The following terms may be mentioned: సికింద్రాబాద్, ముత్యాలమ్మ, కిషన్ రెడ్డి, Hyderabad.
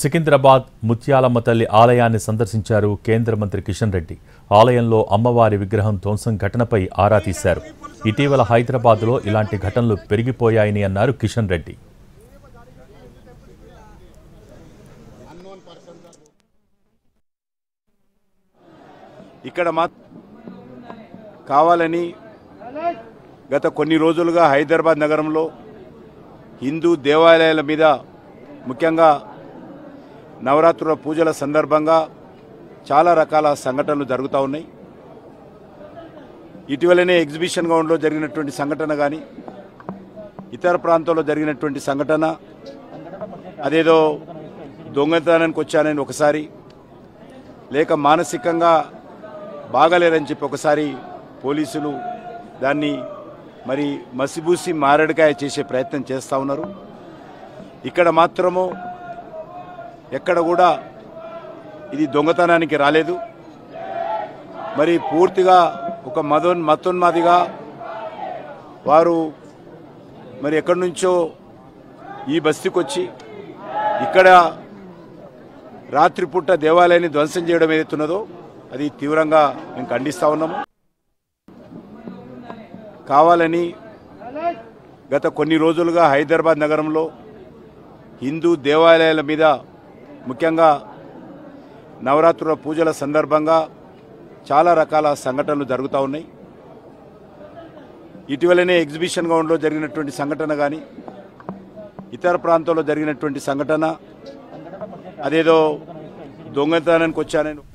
సికింద్రాబాద్ ముత్యాలమ్మ తల్లి ఆలయాన్ని సందర్శించారు కేంద్ర మంత్రి కిషన్ రెడ్డి. ఆలయంలో అమ్మవారి విగ్రహం ధ్వంసం ఘటనపై ఆరా తీశారు. ఇటీవల హైదరాబాద్లో ఇలాంటి ఘటనలు పెరిగిపోయాయని అన్నారు కిషన్ రెడ్డి. ఇక్కడ కావాలని గత కొన్ని రోజులుగా హైదరాబాద్ నగరంలో హిందూ దేవాలయాల మీద ముఖ్యంగా నవరాత్రుల పూజల సందర్భంగా చాలా రకాల సంఘటనలు జరుగుతూ ఉన్నాయి. ఇటీవలనే ఎగ్జిబిషన్ గ్రౌండ్లో జరిగినటువంటి సంఘటన కానీ ఇతర ప్రాంతాల్లో జరిగినటువంటి సంఘటన, అదేదో దొంగతనానికి వచ్చానని ఒకసారి, లేక మానసికంగా బాగాలేరని చెప్పి ఒకసారి పోలీసులు దాన్ని మరి మసిబూసి మారడికాయ చేసే ప్రయత్నం చేస్తూ ఉన్నారు. ఇక్కడ మాత్రము ఎక్కడ కూడా ఇది దొంగతనానికి రాలేదు. మరి పూర్తిగా ఒక మతోన్మాదిగా వారు మరి ఎక్కడి నుంచో ఈ బస్తీకొచ్చి ఇక్కడ రాత్రిపూట దేవాలయాన్ని ధ్వంసం చేయడం ఏదైతున్నదో అది తీవ్రంగా మేము ఖండిస్తూ ఉన్నాము. కావాలని గత కొన్ని రోజులుగా హైదరాబాద్ నగరంలో హిందూ దేవాలయాల మీద ముఖ్యంగా నవరాత్రుల పూజల సందర్భంగా చాలా రకాల సంఘటనలు జరుగుతూ ఉన్నాయి. ఇటీవలనే ఎగ్జిబిషన్ గ్రౌండ్లో జరిగినటువంటి సంఘటన కానీ ఇతర ప్రాంతాల్లో జరిగినటువంటి సంఘటన, అదేదో దొంగతనానికి వచ్చానని